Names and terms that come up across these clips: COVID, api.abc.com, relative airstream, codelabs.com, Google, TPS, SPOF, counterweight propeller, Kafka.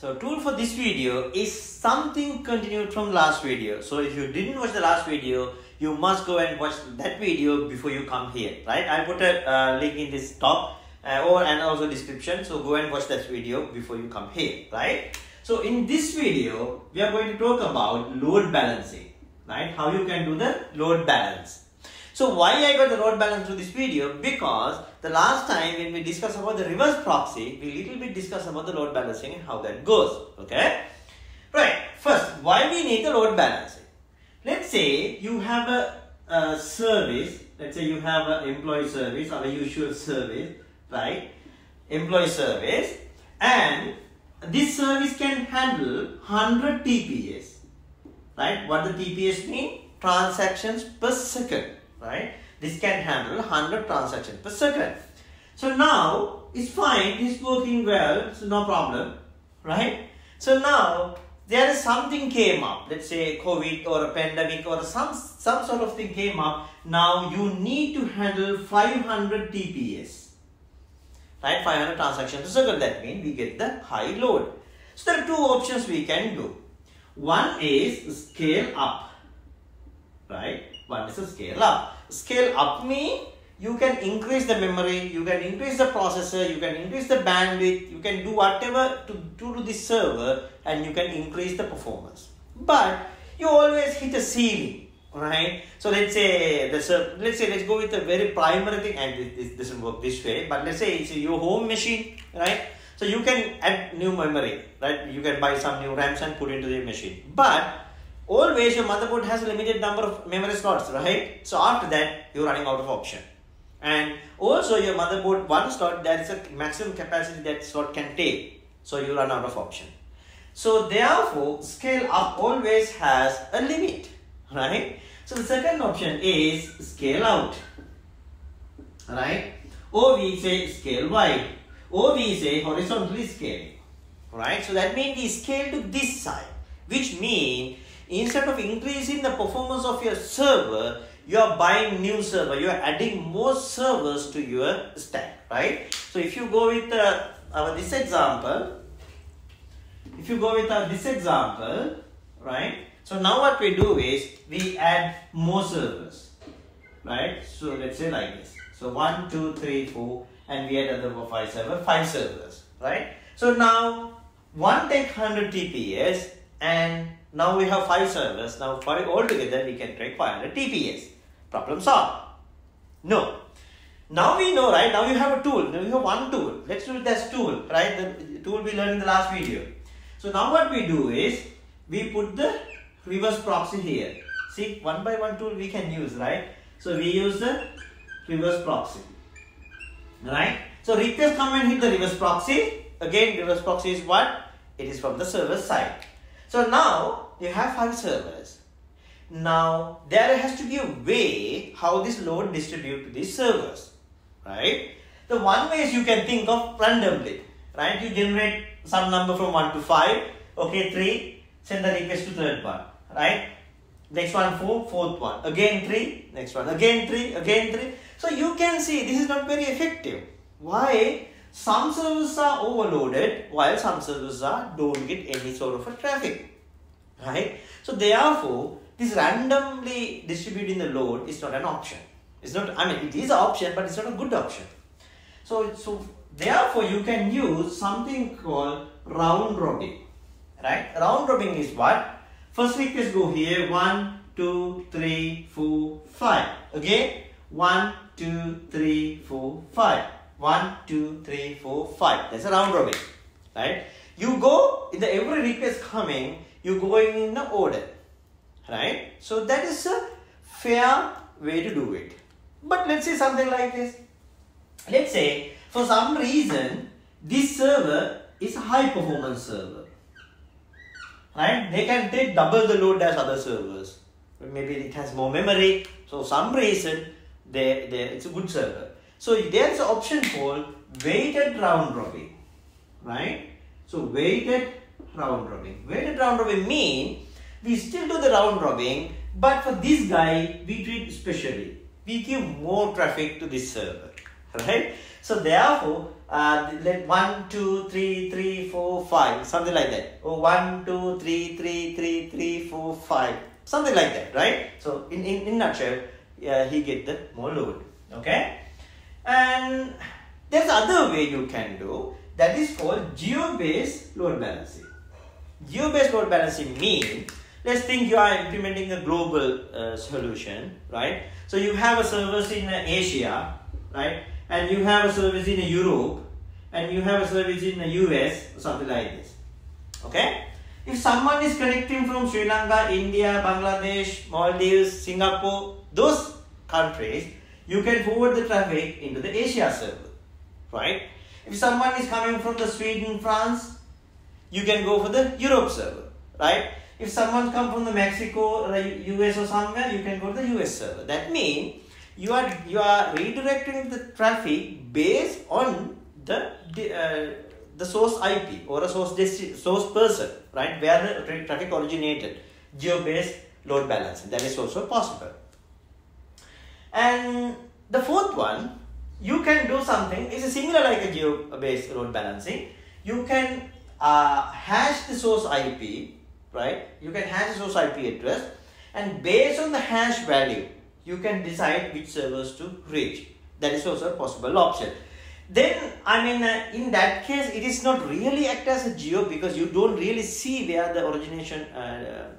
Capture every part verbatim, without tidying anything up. So tool for this video is something continued from last video. So if you didn't watch the last video, you must go and watch that video before you come here, right? I put a uh, link in this top uh, or and also description. So go and watch that video before you come here, right? So in this video, we are going to talk about load balancing, right? How you can do the load balance. So why I got the load balance through this video? Because the last time when we discussed about the reverse proxy, we little bit discussed about the load balancing and how that goes. Okay. Right. First, why we need the load balancing? Let's say you have a, a service. Let's say you have an employee service or a usual service, right? Employee service, and this service can handle one hundred T P S, right? What the T P S mean? Transactions per second. Right, this can handle one hundred transactions per second. So now it's fine, it's working well, so no problem, right? So now there is something came up, let's say COVID or a pandemic or some some sort of thing came up. Now you need to handle five hundred T P S, right? five hundred transactions per second. That means we get the high load. So there are two options we can do. One is scale up, right? One is a scale up. Scale up means you can increase the memory, you can increase the processor, you can increase the bandwidth, you can do whatever to do to this server and you can increase the performance. But you always hit a ceiling, right? So let's say, the server, let's say let's go with a very primary thing, and this, this doesn't work this way, but let's say it's your home machine, right? So you can add new memory, right? You can buy some new RAMs and put into the machine. But always your motherboard has a limited number of memory slots, right? So after that, you're running out of option. And also your motherboard, one slot, there is a maximum capacity that slot can take. So you run out of option. So therefore, scale up always has a limit, right? So the second option is scale out, right? Or we say scale wide, or we say horizontally scale, right? So that means we scale to this side, which means instead of increasing the performance of your server, you are buying new server, you are adding more servers to your stack, right? So if you go with uh, our this example, if you go with our this example, right? So now what we do is we add more servers, right? So let's say like this. So one, two, three, four, and we add another five servers, five servers, right? So now one take one hundred T P S and now we have five servers. Now five altogether we can take five hundred T P S. Problem solved. No. Now we know, right? Now you have a tool. Now you have one tool. Let's do this tool, right? The tool we learned in the last video. So now what we do is we put the reverse proxy here. See, one by one tool we can use, right? So we use the reverse proxy, right? So request come and hit the reverse proxy. Again, reverse proxy is what? It is from the server side. So now you have five servers. Now there has to be a way how this load distribute to these servers, right? The one way is you can think of randomly, right? You generate some number from one to five, okay, three, send the request to third one, right? Next one, four, fourth one, again three, next one, again three, again three. So you can see this is not very effective. Why? Some servers are overloaded while some servers are don't get any sort of a traffic, right? So therefore, this randomly distributing the load is not an option. It's not, I mean, it is an option, but it's not a good option. So, so therefore, you can use something called round robin, right? Round robin is what? First request go here, one, two, three, four, five. Again, one, two, three, four, five. One, two, three, four, five. That's a round robin, right? You go in the every request coming, you going in the order, right? So that is a fair way to do it. But let's say something like this. Let's say for some reason this server is a high performance server, right? They can take double the load as other servers. Maybe it has more memory. So some reason they they it's a good server. So there's an option called weighted round robin, right? So weighted round robin. Weighted round robin means we still do the round robin, but for this guy, we treat specially. We give more traffic to this server, right? So therefore, uh, let one, two, three, three, four, five, something like that. Or one, two, three, three, three, three, four, five, something like that, right? So in, in, in a nutshell, uh, he get the more load, okay? And there's other way you can do, that is called geo-based load balancing. Geo-based load balancing means, let's think you are implementing a global uh, solution, right? So you have a service in Asia, right? And you have a service in Europe, and you have a service in the U S, something like this, okay? If someone is connecting from Sri Lanka, India, Bangladesh, Maldives, Singapore, those countries, you can forward the traffic into the Asia server, right? If someone is coming from the Sweden, France, you can go for the Europe server, right? If someone comes from the Mexico or the U S or somewhere, you can go to the U S server. That means you are you are redirecting the traffic based on the uh, the source I P or a source source person, right? Where the traffic originated. Geo-based load balancing, that is also possible. And the fourth one, you can do something. It's similar like a geo-based load balancing. You can uh, hash the source I P. Right, you can hash the source I P address, and based on the hash value, you can decide which servers to reach. That is also a possible option. Then, I mean, uh, in that case, it is not really act as a geo because you don't really see where the origination uh,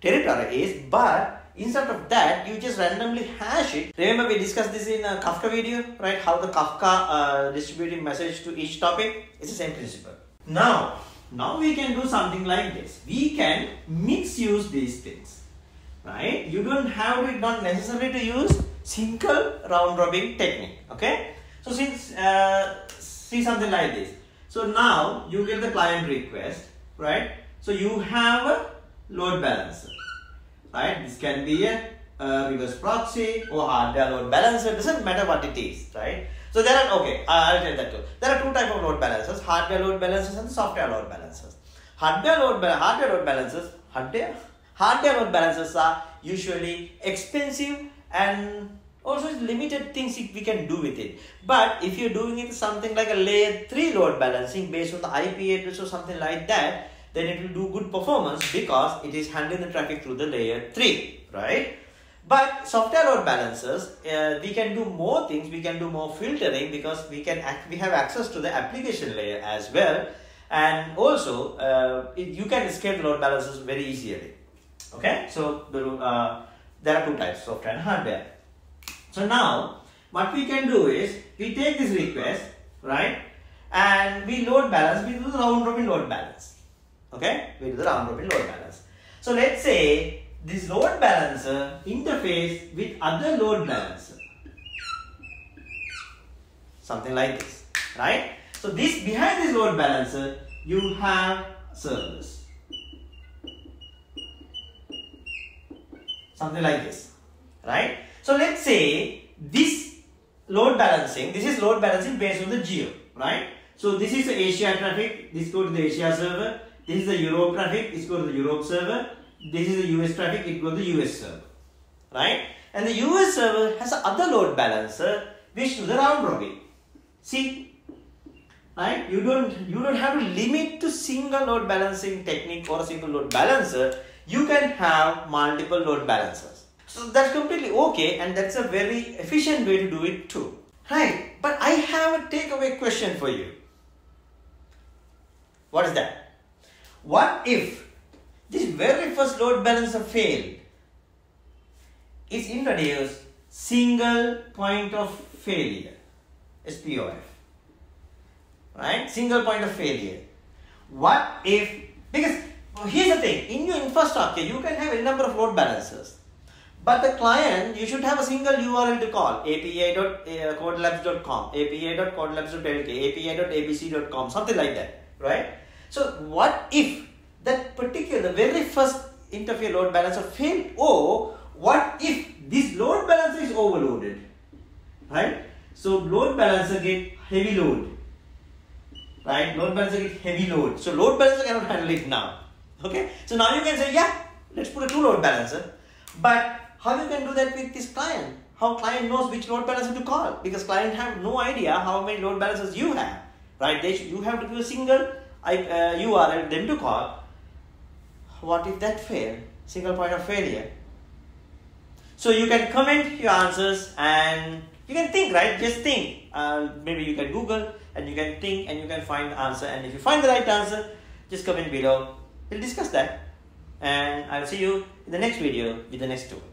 territory is. But instead of that, you just randomly hash it. Remember, we discussed this in a Kafka video, right? How the Kafka uh, distributed message to each topic. It's the same principle. Now. Now we can do something like this. We can mix use these things, right? You don't have to, not necessary to use single round robin technique, okay? So since, uh, see something like this. So now you get the client request, right? So you have a load balancer, right? This can be a uh, reverse proxy or hardware load balancer, doesn't matter what it is, right? So there are, okay, I'll tell that too. There are two types of load balancers, hardware load balancers and software load balancers. Hardware load, hardware load balancers, hardware, hardware load balancers are usually expensive and also limited things we can do with it. But if you're doing it something like a layer three load balancing based on the I P address or something like that, then it will do good performance because it is handling the traffic through the layer three, right? But software load balancers, uh, we can do more things, we can do more filtering because we can act, we have access to the application layer as well, and also uh, it, you can escape load balancers very easily. Okay, so the, uh, there are two types, software and hardware. So now what we can do is we take this request, right, and we load balance, we do the round robin load balance. Okay, we do the round robin load balance. So let's say this load balancer interface with other load balancer, something like this, right? So this behind this load balancer you have servers, something like this, right? So let's say this load balancing, this is load balancing based on the geo, right? So this is the Asia traffic, this goes to the Asia server, this is the Europe traffic, this goes to the Europe server. This is the U S traffic, it goes to the U S server, right? And the U S server has another load balancer which do the round robin. See, right? You don't you don't have to limit to single load balancing technique or a single load balancer. You can have multiple load balancers. So that's completely okay, and that's a very efficient way to do it too, right? But I have a takeaway question for you. What is that? What if this very first load balancer failed? It's introduced single point of failure, S P O F, right? Single point of failure. What if, because here's the thing, in your infrastructure, you can have a number of load balancers, but the client, you should have a single U R L to call, A P I dot codelabs dot com, A P I dot codelabs dot L K, A P I dot A B C dot com, something like that, right? So what if that particular, the very first interface load balancer failed, or what if this load balancer is overloaded, right? So load balancer get heavy load, right? Load balancer get heavy load. So load balancer cannot handle it now, okay? So now you can say, yeah, let's put a two load balancer, but how you can do that with this client? how client knows which load balancer to call, because client have no idea how many load balancers you have, right? They should, you have to give a single I, uh, U R L them to call. What if that fail? Single point of failure. So you can comment your answers and you can think, right? Just think. Uh, maybe you can Google and you can think and you can find the answer. And if you find the right answer, just comment below. We'll discuss that. And I'll see you in the next video with the next tool.